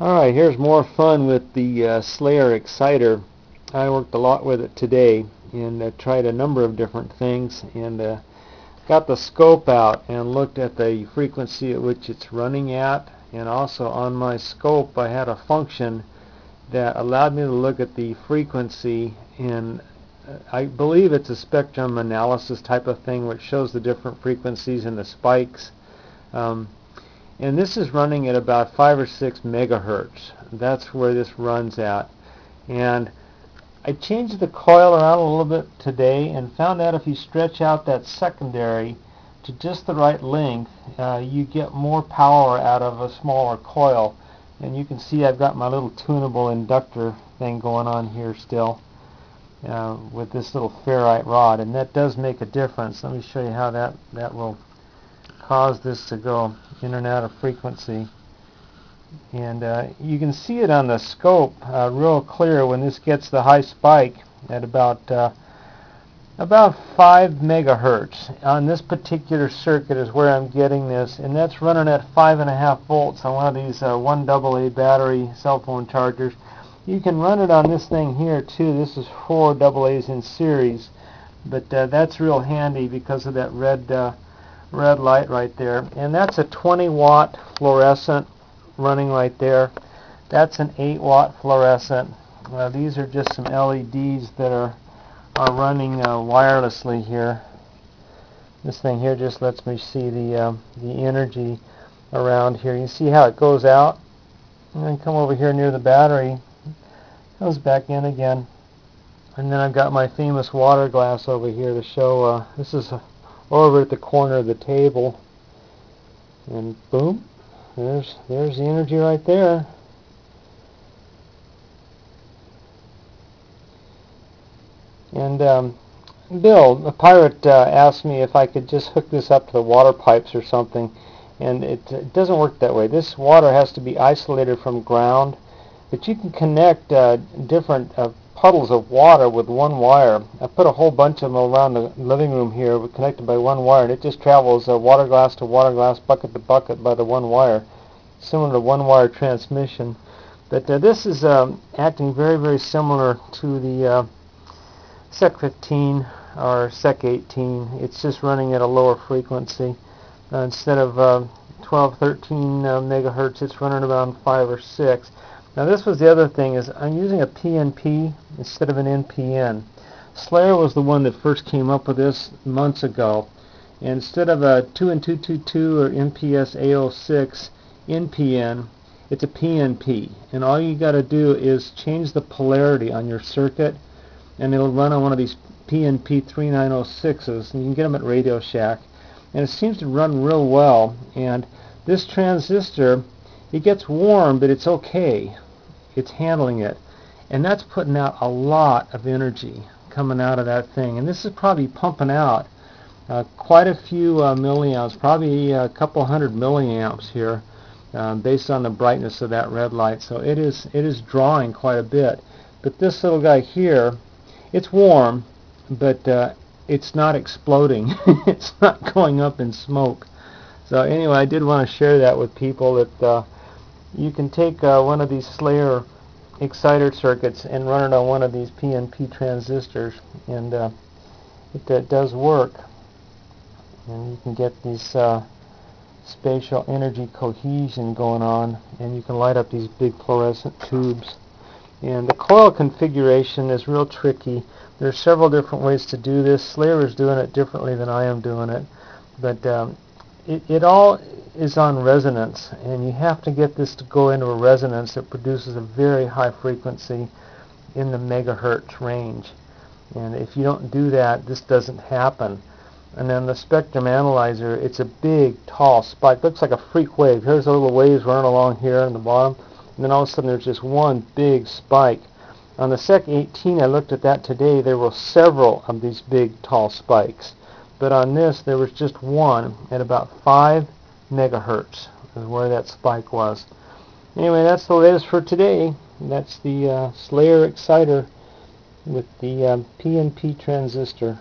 Alright, here's more fun with the Slayer Exciter. I worked a lot with it today and tried a number of different things, and got the scope out and looked at the frequency at which it's running at, and also on my scope I had a function that allowed me to look at the frequency, and I believe it's a spectrum analysis type of thing which shows the different frequencies and the spikes. And this is running at about 5 or 6 megahertz. That's where this runs at. And I changed the coil around a little bit today and found out if you stretch out that secondary to just the right length, you get more power out of a smaller coil. And you can see I've got my little tunable inductor thing going on here still with this little ferrite rod. And that does make a difference. Let me show you how that will cause this to go in and out of frequency, and you can see it on the scope real clear when this gets the high spike at about 5 megahertz. On this particular circuit is where I'm getting this, and that's running at 5.5 volts on one of these 1AA battery cell phone chargers. You can run it on this thing here too. This is 4 AA's in series, but that's real handy because of that red light right there, and that's a 20-watt fluorescent running right there. That's an 8-watt fluorescent. These are just some LEDs that are running wirelessly here. This thing here just lets me see the energy around here. You see how it goes out, and then come over here near the battery, goes back in again, and then I've got my famous water glass over here to show. This is over at the corner of the table, and boom, there's the energy right there. And Bill, a pirate, asked me if I could just hook this up to the water pipes or something, and it doesn't work that way. This water has to be isolated from ground, but you can connect different puddles of water with one wire. I put a whole bunch of them around the living room here connected by one wire, and it just travels water glass to water glass, bucket to bucket by the one wire, similar to one wire transmission. But this is acting very, very similar to the SEC 15 or SEC 18. It's just running at a lower frequency. Instead of 12, 13 megahertz, it's running around 5 or 6. Now this was the other thing, is I'm using a PNP instead of an NPN. Slayer was the one that first came up with this months ago. And instead of a 2N2222 or MPSA06 NPN, it's a PNP. And all you got to do is change the polarity on your circuit, and it'll run on one of these PNP 3906s. And you can get them at Radio Shack. And it seems to run real well. And this transistor, it gets warm, but it's okay. It's handling it, and that's putting out a lot of energy coming out of that thing, and this is probably pumping out quite a few milliamps, probably a couple hundred milliamps here, based on the brightness of that red light. So it is drawing quite a bit. But this little guy here, it's warm, but it's not exploding. It's not going up in smoke. So anyway, I did want to share that with people, that you can take one of these Slayer Exciter circuits and run it on one of these PNP transistors, and it does work. And you can get this spatial energy cohesion going on, and you can light up these big fluorescent tubes. And the coil configuration is real tricky. There are several different ways to do this. Slayer is doing it differently than I am doing it, but it all is on resonance, and you have to get this to go into a resonance that produces a very high frequency in the megahertz range. And if you don't do that, this doesn't happen. And then the spectrum analyzer, it's a big, tall spike. Looks like a freak wave. Here's the little waves running along here on the bottom, and then all of a sudden there's just one big spike. On the SEC 18, I looked at that today, there were several of these big, tall spikes. But on this, there was just one at about 5 megahertz is where that spike was. Anyway, that's the latest for today. That's the Slayer Exciter with the PNP transistor.